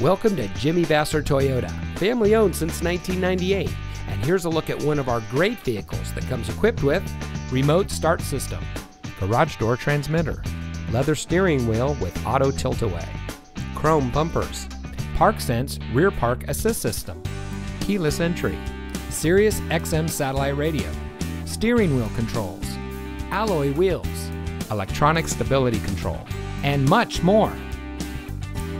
Welcome to Jimmy Vasser Toyota, family owned since 1998, and here's a look at one of our great vehicles that comes equipped with remote start system, garage door transmitter, leather steering wheel with auto tilt-away, chrome bumpers, ParkSense rear park assist system, keyless entry, Sirius XM satellite radio, steering wheel controls, alloy wheels, electronic stability control, and much more.